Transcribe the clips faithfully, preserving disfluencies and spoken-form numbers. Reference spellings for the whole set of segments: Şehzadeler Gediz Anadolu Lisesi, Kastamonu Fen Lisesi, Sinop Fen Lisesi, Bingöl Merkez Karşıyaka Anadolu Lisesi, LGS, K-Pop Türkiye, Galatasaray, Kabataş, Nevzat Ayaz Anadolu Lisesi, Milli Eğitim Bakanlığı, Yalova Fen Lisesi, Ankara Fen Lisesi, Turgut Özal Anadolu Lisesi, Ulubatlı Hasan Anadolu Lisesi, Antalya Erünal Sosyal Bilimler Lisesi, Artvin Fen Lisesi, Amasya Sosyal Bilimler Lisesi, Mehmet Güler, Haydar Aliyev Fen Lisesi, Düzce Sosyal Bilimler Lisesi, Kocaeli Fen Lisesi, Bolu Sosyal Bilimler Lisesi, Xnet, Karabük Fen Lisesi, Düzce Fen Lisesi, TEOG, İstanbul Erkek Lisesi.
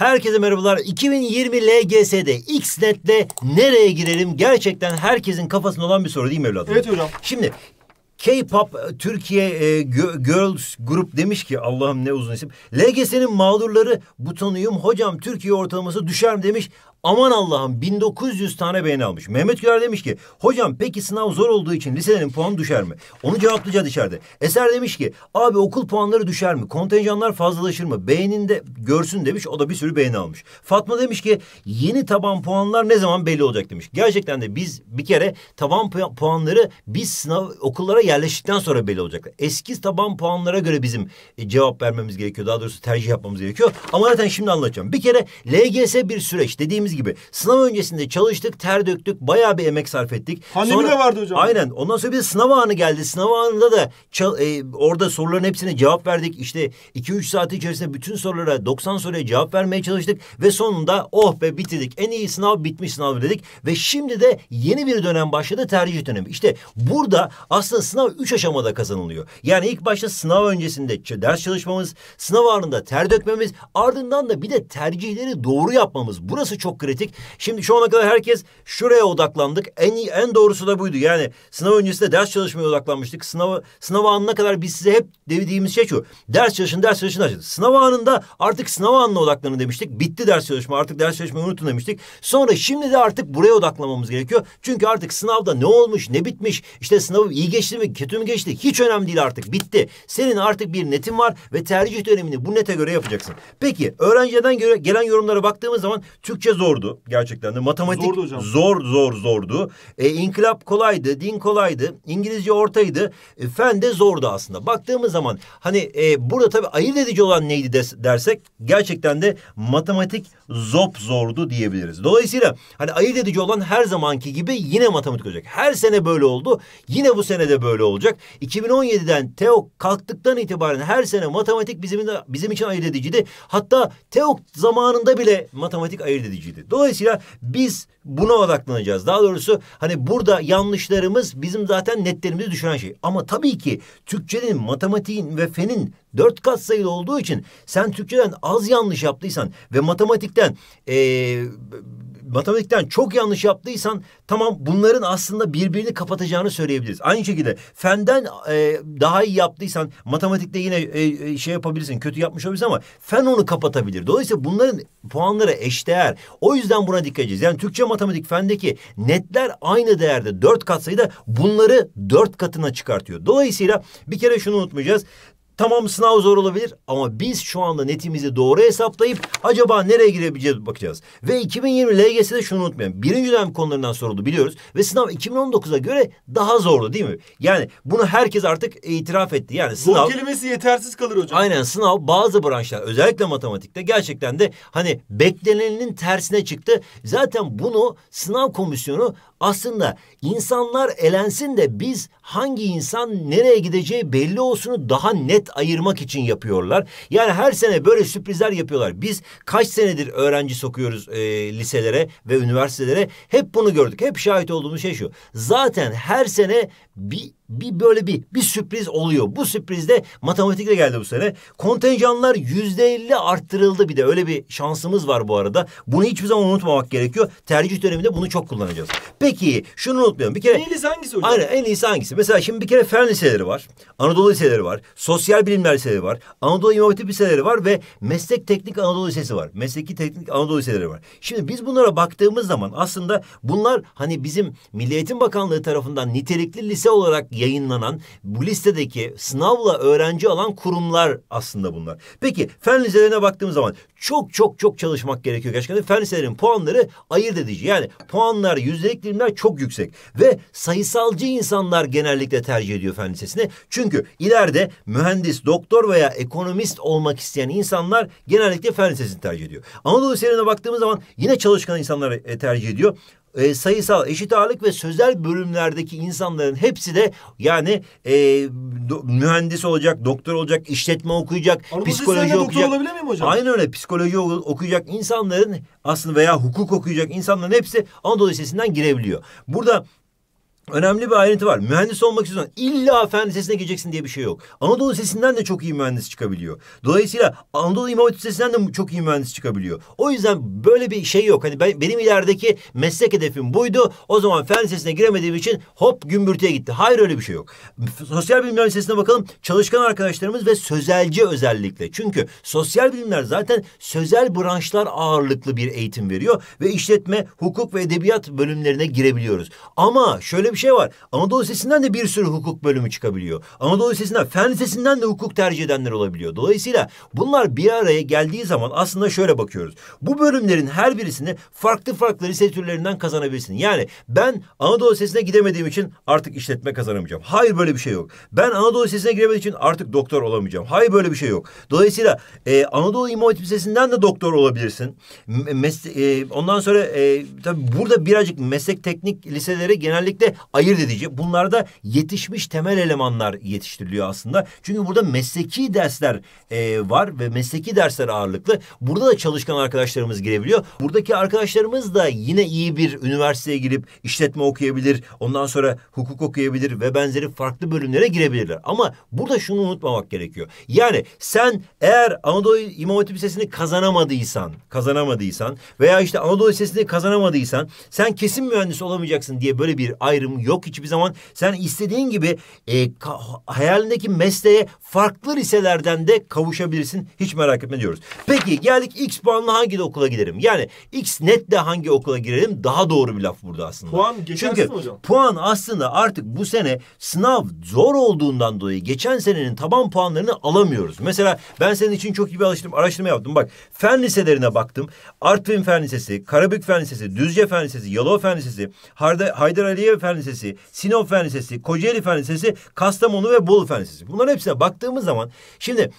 Herkese merhabalar. iki bin yirmi L G S'de Xnet'le nereye girelim? Gerçekten herkesin kafasında olan bir soru değil mi evladım? Evet hocam. Şimdi K-Pop Türkiye e, Girls Group demiş ki, Allah'ım ne uzun isim. L G S'nin mağdurları butanıyım. Hocam Türkiye ortalaması düşer mi demiş. Aman Allah'ım, bin dokuz yüz tane beğeni almış. Mehmet Güler demiş ki hocam peki sınav zor olduğu için liselerin puanı düşer mi? Onu cevaplayacağız içeride. Eser demiş ki abi okul puanları düşer mi? Kontenjanlar fazlalaşır mı? Beğeninde görsün demiş. O da bir sürü beğeni almış. Fatma demiş ki yeni taban puanlar ne zaman belli olacak demiş. Gerçekten de biz bir kere taban pu puanları biz sınav okullara yerleştikten sonra belli olacak. Eski taban puanlara göre bizim e, cevap vermemiz gerekiyor. Daha doğrusu tercih yapmamız gerekiyor. Ama zaten şimdi anlatacağım. Bir kere L G S bir süreç dediğimiz gibi. Sınav öncesinde çalıştık, ter döktük, bayağı bir emek sarf ettik. Pandemi de vardı hocam. Aynen. Ondan sonra bir de sınav anı geldi. Sınav anında da e, orada soruların hepsine cevap verdik. İşte iki üç saat içerisinde bütün sorulara, doksan soruya cevap vermeye çalıştık ve sonunda oh be bitirdik. En iyi sınav bitmiş sınav dedik ve şimdi de yeni bir dönem başladı, tercih dönemi. İşte burada aslında sınav üç aşamada kazanılıyor. Yani ilk başta sınav öncesinde ders çalışmamız, sınav anında ter dökmemiz, ardından da bir de tercihleri doğru yapmamız. Burası çok kritik. Şimdi şu ana kadar herkes şuraya odaklandık. En iyi, en doğrusu da buydu. Yani sınav öncesinde ders çalışmaya odaklanmıştık. Sınavı, sınav anına kadar biz size hep dediğimiz şey şu. Ders çalışın, ders çalışın, ders çalışın. Sınav anında artık sınav anına odaklanın demiştik. Bitti ders çalışma. Artık ders çalışmayı unutun demiştik. Sonra şimdi de artık buraya odaklanmamız gerekiyor. Çünkü artık sınavda ne olmuş, ne bitmiş, işte sınavı iyi geçti mi, kötü mü geçti, hiç önemli değil artık. Bitti. Senin artık bir netin var ve tercih dönemini bu nete göre yapacaksın. Peki öğrenciden göre gelen yorumlara baktığımız zaman Türkçe zor zordu gerçekten de. Matematik zordu hocam. zor zor zordu. E, İnkılap kolaydı, din kolaydı, İngilizce ortaydı, e, fen de zordu aslında. Baktığımız zaman hani e, burada tabii ayırt edici olan neydi des, dersek gerçekten de matematik zop zordu diyebiliriz. Dolayısıyla hani ayırt edici olan her zamanki gibi yine matematik olacak. Her sene böyle oldu. Yine bu sene de böyle olacak. iki bin on yedi'den TEOG kalktıktan itibaren her sene matematik bizim, bizim için ayırt ediciydi. Hatta TEOG zamanında bile matematik ayırt ediciydi. Dolayısıyla biz buna odaklanacağız. Daha doğrusu hani burada yanlışlarımız bizim zaten netlerimizi düşüren şey. Ama tabii ki Türkçenin, matematiğin ve fenin dört kat sayılı olduğu için sen Türkçeden az yanlış yaptıysan ve matematikten ee, matematikten çok yanlış yaptıysan tamam, bunların aslında birbirini kapatacağını söyleyebiliriz. Aynı şekilde fenden e, daha iyi yaptıysan matematikte yine e, şey yapabilirsin, kötü yapmış olabilirsin ama fen onu kapatabilir. Dolayısıyla bunların puanları eşdeğer. O yüzden buna dikkat edeceğiz. Yani Türkçe, matematik, fendeki netler aynı değerde. Dört katsayıda bunları dört katına çıkartıyor. Dolayısıyla bir kere şunu unutmayacağız. Tamam, sınav zor olabilir ama biz şu anda netimizi doğru hesaplayıp acaba nereye girebileceğiz bakacağız. Ve iki bin yirmi L G S'de şunu unutmayın. Birinci dönem konularından soruldu biliyoruz. Ve sınav iki bin on dokuz'a göre daha zordu değil mi? Yani bunu herkes artık itiraf etti. Yani sınav... Zor kelimesi yetersiz kalır hocam. Aynen, sınav bazı branşlar özellikle matematikte gerçekten de hani beklenenin tersine çıktı. Zaten bunu sınav komisyonu aslında insanlar elensin de biz hangi insan nereye gideceği belli olsun daha net ayırmak için yapıyorlar. Yani her sene böyle sürprizler yapıyorlar. Biz kaç senedir öğrenci sokuyoruz e, liselere ve üniversitelere. Hep bunu gördük. Hep şahit olduğumuz şey şu. Zaten her sene bir Bir böyle bir bir sürpriz oluyor. Bu sürpriz de matematikle geldi bu sene. Kontenjanlar yüzde elli arttırıldı bir de. Öyle bir şansımız var bu arada. Bunu hiçbir zaman unutmamak gerekiyor. Tercih döneminde bunu çok kullanacağız. Peki şunu unutmayalım. Bir kere en iyisi hangisi hocam? Aynen, en iyisi hangisi? Mesela şimdi bir kere fen liseleri var. Anadolu liseleri var. Sosyal bilimler liseleri var. Anadolu İmam Hatip liseleri var ve meslek teknik Anadolu lisesi var. Mesleki teknik Anadolu liseleri var. Şimdi biz bunlara baktığımız zaman aslında bunlar hani bizim Milli Eğitim Bakanlığı tarafından nitelikli lise olarak yayınlanan bu listedeki sınavla öğrenci alan kurumlar aslında bunlar. Peki fen liselerine baktığımız zaman çok çok çok çalışmak gerekiyor gerçekten. Fen liselerin puanları ayırt edici. Yani puanlar, yüzdelik dilimler çok yüksek ve sayısalcı insanlar genellikle tercih ediyor fen lisesini. Çünkü ileride mühendis, doktor veya ekonomist olmak isteyen insanlar genellikle fen lisesini tercih ediyor. Anadolu liselerine baktığımız zaman yine çalışkan insanlar tercih ediyor. E, sayısal, eşit ağırlık ve sözel bölümlerdeki insanların hepsi de yani e, do, mühendis olacak, doktor olacak, işletme okuyacak, Anadolu psikoloji okuyacak. Aynı öyle psikoloji okuyacak insanların aslında veya hukuk okuyacak insanların hepsi Anadolu Lisesi'nden girebiliyor. Burada önemli bir ayrıntı var. Mühendis olmak istiyorsan illa Fen Lisesi'ne gireceksin diye bir şey yok. Anadolu Lisesi'nden de çok iyi mühendis çıkabiliyor. Dolayısıyla Anadolu İmam Hatip Lisesi'nden de çok iyi mühendis çıkabiliyor. O yüzden böyle bir şey yok. Hani ben, benim ilerideki meslek hedefim buydu. O zaman Fen Lisesi'ne giremediğim için hop gümbürtüye gitti. Hayır, öyle bir şey yok. Sosyal Bilimler Lisesi'ne bakalım. Çalışkan arkadaşlarımız ve sözelci özellikle. Çünkü sosyal bilimler zaten sözel branşlar ağırlıklı bir eğitim veriyor ve işletme, hukuk ve edebiyat bölümlerine girebiliyoruz. Ama şöyle bir şey var. Anadolu Lisesi'nden de bir sürü hukuk bölümü çıkabiliyor. Anadolu Lisesi'nden, Fen Lisesi'nden de hukuk tercih edenler olabiliyor. Dolayısıyla bunlar bir araya geldiği zaman aslında şöyle bakıyoruz. Bu bölümlerin her birisini farklı farklı lise türlerinden kazanabilirsin. Yani ben Anadolu Lisesi'ne gidemediğim için artık işletme kazanamayacağım. Hayır, böyle bir şey yok. Ben Anadolu Lisesi'ne giremediğim için artık doktor olamayacağım. Hayır, böyle bir şey yok. Dolayısıyla e, Anadolu İmam Hatip Lisesi'nden de doktor olabilirsin. E, ondan sonra e, tabii burada birazcık meslek teknik liseleri genellikle ayırt edici. Bunlarda yetişmiş temel elemanlar yetiştiriliyor aslında. Çünkü burada mesleki dersler e, var ve mesleki dersler ağırlıklı. Burada da çalışkan arkadaşlarımız girebiliyor. Buradaki arkadaşlarımız da yine iyi bir üniversiteye girip işletme okuyabilir. Ondan sonra hukuk okuyabilir ve benzeri farklı bölümlere girebilirler. Ama burada şunu unutmamak gerekiyor. Yani sen eğer Anadolu İmam Hatip Lisesi'ni kazanamadıysan, kazanamadıysan veya işte Anadolu Lisesi'ni kazanamadıysan sen kesin mühendis olamayacaksın diye böyle bir ayrım yok hiçbir zaman. Sen istediğin gibi e, hayalindeki mesleğe farklı liselerden de kavuşabilirsin. Hiç merak etme diyoruz. Peki geldik X puanla hangi okula giderim? Yani Xnet'le hangi okula girelim? Daha doğru bir laf burada aslında. Puan geçersin hocam. Çünkü puan aslında artık bu sene sınav zor olduğundan dolayı geçen senenin taban puanlarını alamıyoruz. Mesela ben senin için çok iyi bir araştırma, araştırma yaptım. Bak, fen liselerine baktım. Artvin Fen Lisesi, Karabük Fen Lisesi, Düzce Fen Lisesi, Yalova Fen Lisesi, Haydar Aliyev Fen Lisesi, Sinop Fen Lisesi, Kocaeli Fen Lisesi, Kastamonu ve Bolu Fen Lisesi. Bunların hepsine baktığımız zaman şimdi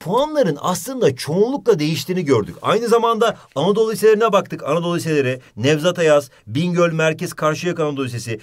puanların aslında çoğunlukla değiştiğini gördük. Aynı zamanda Anadolu liselerine baktık. Anadolu liseleri, Nevzat Ayaz, Bingöl Merkez Karşıyaka Anadolu Lisesi,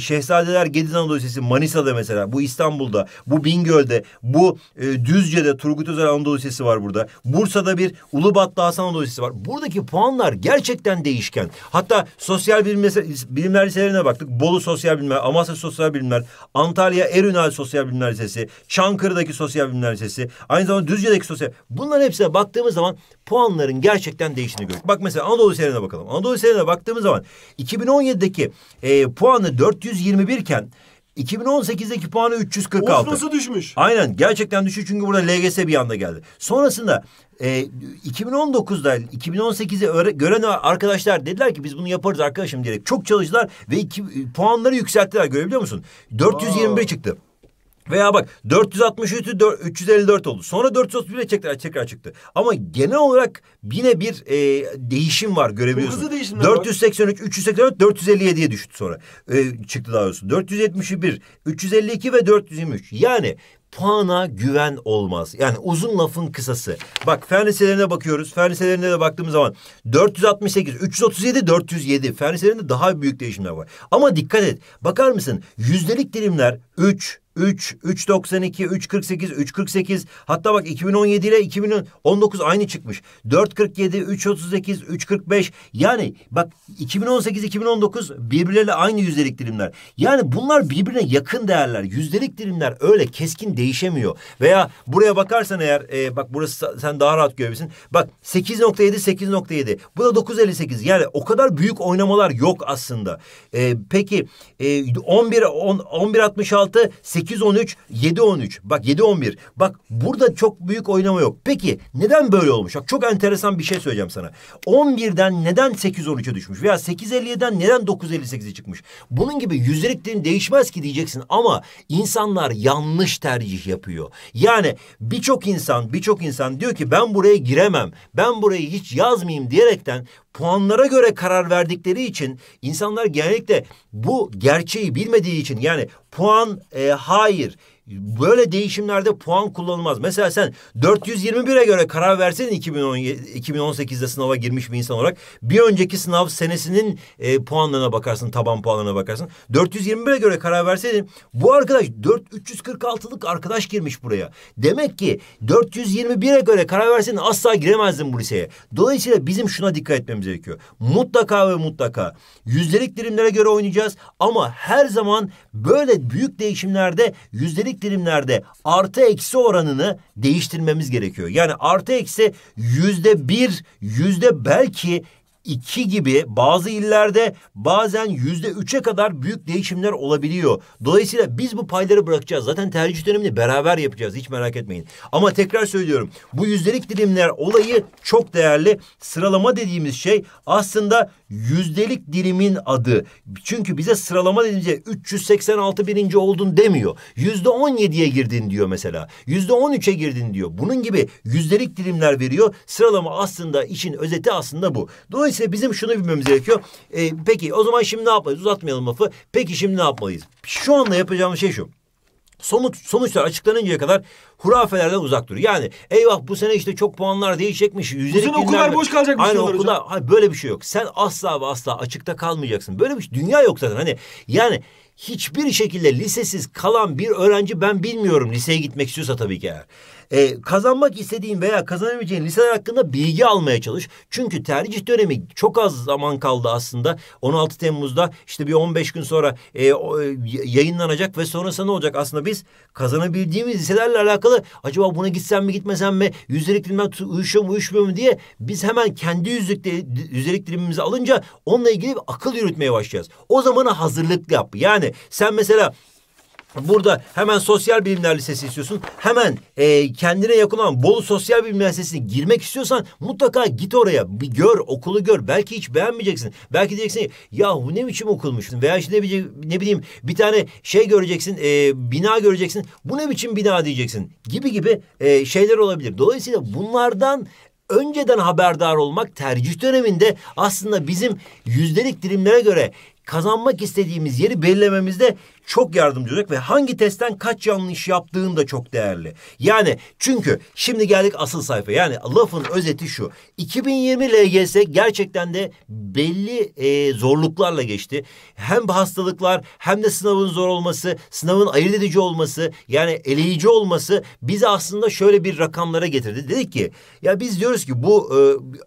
Şehzadeler Gediz Anadolu Lisesi, Manisa'da mesela, bu İstanbul'da, bu Bingöl'de, bu e, Düzce'de Turgut Özal Anadolu Lisesi var burada. Bursa'da bir Ulubatlı Hasan Anadolu Lisesi var. Buradaki puanlar gerçekten değişken. Hatta sosyal bilimler, bilimler liselerine baktık. Bolu Sosyal Bilimler, Amasya Sosyal Bilimler, Antalya Erünal Sosyal Bilimler Lisesi, Çankırı'daki Sosyal Bilimler Lisesi, aynı zamanda Düzce'deki sosyal. Bunların hepsine baktığımız zaman puanların gerçekten değiştiğini görüyoruz. Bak mesela Anadolu Lisesi'ne bakalım. Anadolu Lisesi'ne baktığımız zaman iki bin on yedi'deki e, puanı dört yüz yirmi bir iken iki bin on sekiz'deki puanı üç yüz kırk altı. Nasıl düşmüş? Aynen, gerçekten düşüyor çünkü burada L G S bir anda geldi. Sonrasında E, iki bin on dokuz'da iki bin on sekiz'i gören arkadaşlar dediler ki biz bunu yaparız arkadaşım diyerek çok çalıştılar ve iki, puanları yükselttiler, görebiliyor musun? dört yüz yirmi bir çıktı. Veya bak dört yüz altmış üç'ü üç yüz elli dört oldu. Sonra dört yüz otuz bir'e tekrar, tekrar çıktı. Ama genel olarak yine bir e, değişim var, görebiliyorsun. dört yüz seksen üç, üç yüz seksen dört, dört yüz elli yedi'ye düştü sonra. E, çıktı daha doğrusu. dört yüz yetmiş bir, üç yüz elli iki ve dört yüz yirmi üç. Yani puana güven olmaz. Yani uzun lafın kısası. Bak fen liselerine bakıyoruz. Fen liselerine de baktığımız zaman dört yüz altmış sekiz, üç yüz otuz yedi, dört yüz yedi. Fen liselerinde daha büyük değişimler var. Ama dikkat et. Bakar mısın? Yüzdelik dilimler üç, üç, üç yüz doksan iki, üç yüz kırk sekiz, üç yüz kırk sekiz. Hatta bak iki bin on yedi ile iki bin on dokuz aynı çıkmış. dört yüz kırk yedi, üç yüz otuz sekiz, üç yüz kırk beş. Yani bak iki bin on sekiz iki bin on dokuz birbirleriyle aynı yüzdelik dilimler. Yani bunlar birbirine yakın değerler. Yüzdelik dilimler öyle keskin değişemiyor. Veya buraya bakarsan eğer e, bak burası sen daha rahat görebilirsin. Bak sekiz nokta yedi, sekiz nokta yedi. Bu da dokuz yüz elli sekiz. Yani o kadar büyük oynamalar yok aslında. E, peki e, on bir altmış altı, sekiz on üç, yedi on üç. Bak yedi on bir. Bak burada çok büyük oynama yok. Peki neden böyle olmuş? Bak çok enteresan bir şey söyleyeceğim sana. on bir'den neden sekiz on üç'e düşmüş? Veya sekiz elli'den neden dokuz yüz elli sekiz'e çıkmış? Bunun gibi yüzdelik dilim değişmez ki diyeceksin ama insanlar yanlış tercih yapıyor. Yani birçok insan, birçok insan diyor ki ben buraya giremem. Ben burayı hiç yazmayayım diyerekten puanlara göre karar verdikleri için insanlar genellikle bu gerçeği bilmediği için yani puan e, hayır Böyle değişimlerde puan kullanılmaz. Mesela sen dört yüz yirmi bire göre karar versen iki bin on sekizde sınava girmiş bir insan olarak bir önceki sınav senesinin e, puanlarına bakarsın, taban puanlarına bakarsın. dört yüz yirmi bire göre karar verseydin bu arkadaş dört bin üç yüz kırk altılık arkadaş girmiş buraya. Demek ki dört yüz yirmi bire göre karar verseydin asla giremezdin bu liseye. Dolayısıyla bizim şuna dikkat etmemiz gerekiyor. Mutlaka ve mutlaka yüzdelik dilimlere göre oynayacağız ama her zaman böyle büyük değişimlerde yüzdelik dilimlerde artı eksi oranını değiştirmemiz gerekiyor. Yani artı eksi yüzde bir, yüzde belki iki gibi bazı illerde bazen yüzde üçe kadar büyük değişimler olabiliyor. Dolayısıyla biz bu payları bırakacağız. Zaten tercih dönemini beraber yapacağız. Hiç merak etmeyin. Ama tekrar söylüyorum. Bu yüzdelik dilimler olayı çok değerli. Sıralama dediğimiz şey aslında yüzdelik dilimin adı. Çünkü bize sıralama dediğimizde üç yüz seksen altı birinci oldun demiyor. Yüzde on yediye girdin diyor mesela. Yüzde on üçe girdin diyor. Bunun gibi yüzdelik dilimler veriyor. Sıralama aslında işin özeti aslında bu. Dolayısıyla bizim şunu bilmemiz gerekiyor. Ee, peki o zaman şimdi ne yapmalıyız? Uzatmayalım lafı. Peki şimdi ne yapmalıyız? Şu anda yapacağımız şey şu. Somut, sonuçlar açıklanıncaya kadar hurafelerden uzak dur. Yani eyvah bu sene işte çok puanlar değişecekmiş. Yüzdelik okullar boş kalacakmış. Aynı okullar. Hayır, böyle bir şey yok. Sen asla ve asla açıkta kalmayacaksın. Böyle bir şey, dünya yok zaten. Hani yani hiçbir şekilde lisesiz kalan bir öğrenci ben bilmiyorum. Liseye gitmek istiyorsa tabii ki eğer. Ee, kazanmak istediğin veya kazanabileceğin liseler hakkında bilgi almaya çalış. Çünkü tercih dönemi çok az zaman kaldı aslında. on altı Temmuz'da işte bir on beş gün sonra e, yayınlanacak ve sonrasında ne olacak? Aslında biz kazanabildiğimiz liselerle alakalı acaba buna gitsem mi gitmesem mi? Yüzdelik dilimden uyuşuyor mu uyuşmuyor mu diye biz hemen kendi yüzdelik, yüzdelik dilimimizi alınca onunla ilgili bir akıl yürütmeye başlayacağız. O zamana hazırlık yap. Yani sen mesela burada hemen sosyal bilimler lisesi istiyorsun. Hemen e, kendine yakın olan Bolu Sosyal Bilimler Lisesi'ne girmek istiyorsan mutlaka git oraya. Bir gör, okulu gör. Belki hiç beğenmeyeceksin. Belki diyeceksin yahu ne biçim okulmuşsun. Veya işte ne bileyim bir tane şey göreceksin, e, bina göreceksin. Bu ne biçim bina diyeceksin gibi gibi e, şeyler olabilir. Dolayısıyla bunlardan önceden haberdar olmak tercih döneminde aslında bizim yüzdelik dilimlere göre kazanmak istediğimiz yeri belirlememizde çok yardımcı olacak ve hangi testten kaç yanlış yaptığın da çok değerli. Yani çünkü şimdi geldik asıl sayfaya. Yani lafın özeti şu. iki bin yirmi L G S gerçekten de belli e, zorluklarla geçti. Hem hastalıklar hem de sınavın zor olması, sınavın ayırt edici olması, yani eleyici olması bizi aslında şöyle bir rakamlara getirdi. Dedik ki ya biz diyoruz ki bu e,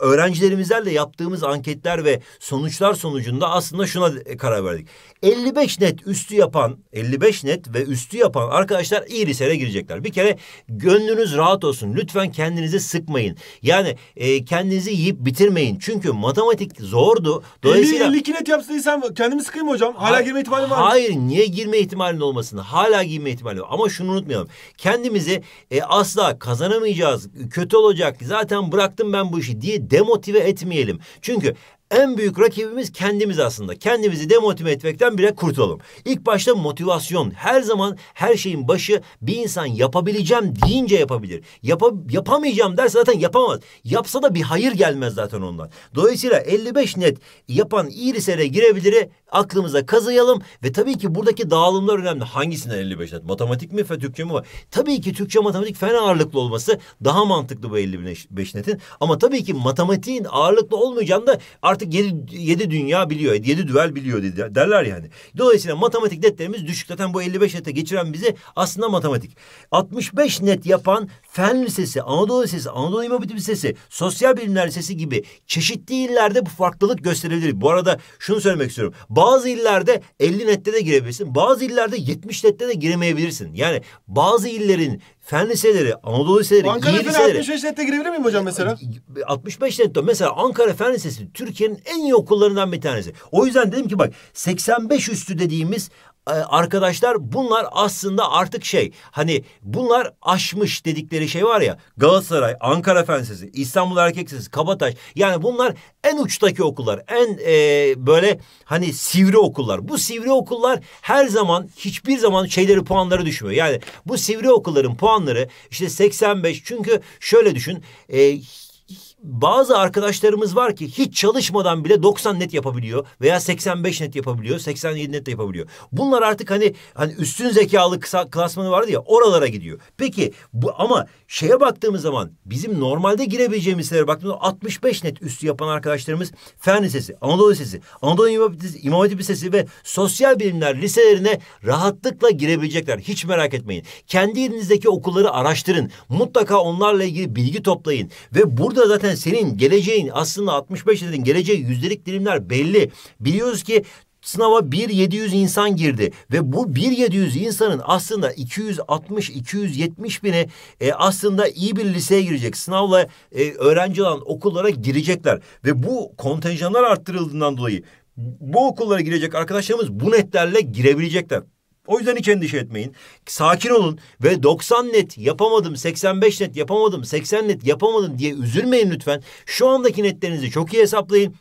öğrencilerimizlerle yaptığımız anketler ve sonuçlar sonucunda aslında şuna karar verdik. elli beş net üstü yapan elli beş net ve üstü yapan arkadaşlar iyi liselere girecekler. Bir kere gönlünüz rahat olsun. Lütfen kendinizi sıkmayın. Yani e, kendinizi yiyip bitirmeyin. Çünkü matematik zordu. Dolayısıyla elli iki net yapsaydıysan kendimi sıkayım hocam. Hala ha, girme ihtimalim var mı? Hayır. Niye girme ihtimalinin olmasını? Hala girme ihtimali var. Ama şunu unutmayalım. Kendimizi e, asla kazanamayacağız. Kötü olacak. Zaten bıraktım ben bu işi diye demotive etmeyelim. Çünkü en büyük rakibimiz kendimiz aslında. Kendimizi demotive etmekten bile kurtulalım. İlk başta motivasyon. Her zaman her şeyin başı bir insan yapabileceğim deyince yapabilir. Yap yapamayacağım derse zaten yapamaz. Yapsa da bir hayır gelmez zaten ondan. Dolayısıyla elli beş net yapan iyi liseye girebilir, aklımıza kazıyalım ve tabii ki buradaki dağılımlar önemli. Hangisinden elli beş net? Matematik mi, Türkçe mi var? Tabii ki Türkçe, matematik, fen ağırlıklı olması daha mantıklı bu elli beş netin. Ama tabii ki matematiğin ağırlıklı olmayacağını da artık Artık yedi, yedi dünya biliyor, yedi düvel biliyor derler yani. Dolayısıyla matematik netlerimiz düşük. Zaten bu elli beş nete geçiren bizi aslında matematik. altmış beş net yapan Fen Lisesi, Anadolu Lisesi, Anadolu İmam Hatip Lisesi, Sosyal Bilimler Lisesi gibi çeşitli illerde bu farklılık gösterilebilir. Bu arada şunu söylemek istiyorum. Bazı illerde elli nette de girebilirsin. Bazı illerde yetmiş nette de giremeyebilirsin. Yani bazı illerin fen liseleri, Anadolu liseleri, Ankara Fen liseleri. altmış beş nette girebilir miyim hocam mesela? altmış beş nette mesela Ankara Fen Lisesi Türkiye'nin en iyi okullarından bir tanesi. O yüzden dedim ki bak seksen beş üstü dediğimiz arkadaşlar bunlar aslında artık şey hani bunlar aşmış dedikleri şey var ya, Galatasaray, Ankara Fen Lisesi, İstanbul Erkek Lisesi, Kabataş, yani bunlar en uçtaki okullar, en e, böyle hani sivri okullar. Bu sivri okullar her zaman hiçbir zaman şeyleri puanları düşmüyor. Yani bu sivri okulların puanları işte seksen beş, çünkü şöyle düşün, e, bazı arkadaşlarımız var ki hiç çalışmadan bile doksan net yapabiliyor veya seksen beş net yapabiliyor, seksen yedi net de yapabiliyor. Bunlar artık hani hani üstün zekalı kısa klasmanı vardı ya, oralara gidiyor. Peki bu ama şeye baktığımız zaman bizim normalde girebileceğimiz şeylere baktığımız zaman altmış beş net üstü yapan arkadaşlarımız Fen Lisesi, Anadolu Lisesi, Anadolu İmam Hatip Lisesi ve Sosyal Bilimler Liselerine rahatlıkla girebilecekler. Hiç merak etmeyin. Kendi yerinizdeki okulları araştırın. Mutlaka onlarla ilgili bilgi toplayın ve burada zaten senin geleceğin aslında altmış beş dedin, geleceği yüzdelik dilimler belli. Biliyoruz ki sınava bin yedi yüz insan girdi ve bu bin yedi yüz insanın aslında iki yüz altmış iki yüz yetmiş bine e, aslında iyi bir liseye girecek, sınavla e, öğrenci olan okullara girecekler ve bu kontenjanlar arttırıldığından dolayı bu okullara girecek arkadaşlarımız bu netlerle girebilecekler. O yüzden hiç endişe etmeyin. Sakin olun ve doksan net yapamadım, seksen beş net yapamadım, seksen net yapamadım diye üzülmeyin lütfen. Şu andaki netlerinizi çok iyi hesaplayın.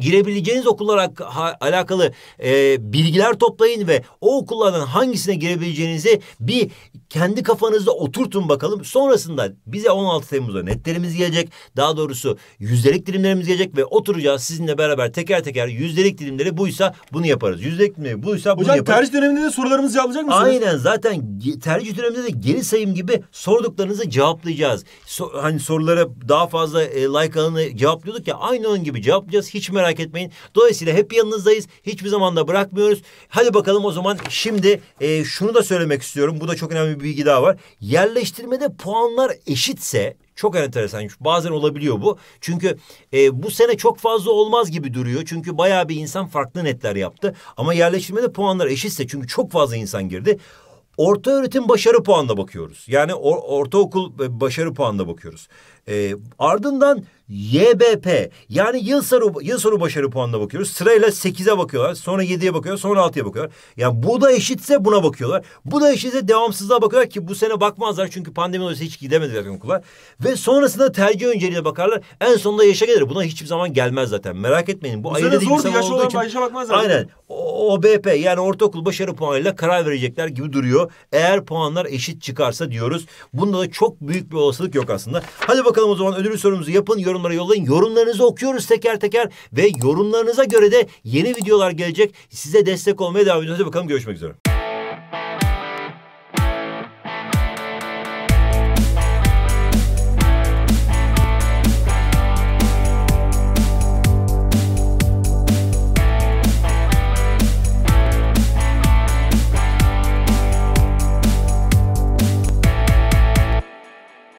Girebileceğiniz okullara alakalı e, bilgiler toplayın ve o okullardan hangisine girebileceğinizi bir kendi kafanızda oturtun bakalım. Sonrasında bize on altı Temmuz'da netlerimiz gelecek. Daha doğrusu yüzdelik dilimlerimiz gelecek ve oturacağız sizinle beraber teker teker yüzdelik dilimleri buysa bunu yaparız. Yüzdelik dilimleri buysa hocam, bunu yaparız. Hocam tercih döneminde de sorularımızı yapacak mısınız? Aynen, zaten tercih döneminde de geri sayım gibi sorduklarınızı cevaplayacağız. So, hani sorulara daha fazla e, like alanı cevaplıyorduk ya, aynı onun gibi cevaplayacağız. Hiç merak merak etmeyin. Dolayısıyla hep yanınızdayız. Hiçbir zaman da bırakmıyoruz. Hadi bakalım o zaman şimdi e, şunu da söylemek istiyorum. Bu da çok önemli bir bilgi daha var. Yerleştirmede puanlar eşitse, çok enteresan. Bazen olabiliyor bu. Çünkü e, bu sene çok fazla olmaz gibi duruyor. Çünkü bayağı bir insan farklı netler yaptı. Ama yerleştirmede puanlar eşitse, çünkü çok fazla insan girdi. Orta öğretim başarı puanına bakıyoruz. Yani or, ortaokul başarı puanına bakıyoruz. E, ardından Y B P yani yıl sonu, yıl sonu başarı puanına bakıyoruz. Sırayla sekize bakıyorlar. Sonra yediye bakıyorlar. Sonra altıya bakıyorlar. Yani bu da eşitse buna bakıyorlar. Bu da eşitse devamsızlığa bakıyorlar ki bu sene bakmazlar. Çünkü pandemi dolayısıyla hiç gidemediler okullar. Ve sonrasında tercih önceliğine bakarlar. En sonunda yaşa gelir. Buna hiçbir zaman gelmez zaten. Merak etmeyin. Bu, bu sene zordu. Yaşa olan yaşa bakmazlar. Aynen. O B P yani ortaokul başarı puanıyla karar verecekler gibi duruyor. Eğer puanlar eşit çıkarsa diyoruz. Bunda da çok büyük bir olasılık yok aslında. Hadi bakalım o zaman ödül sorumuzu yapın. Yorumlara yollayın. Yorumlarınızı okuyoruz teker teker ve yorumlarınıza göre de yeni videolar gelecek. Size destek olmaya devam ediyoruz. Hadi bakalım, görüşmek üzere.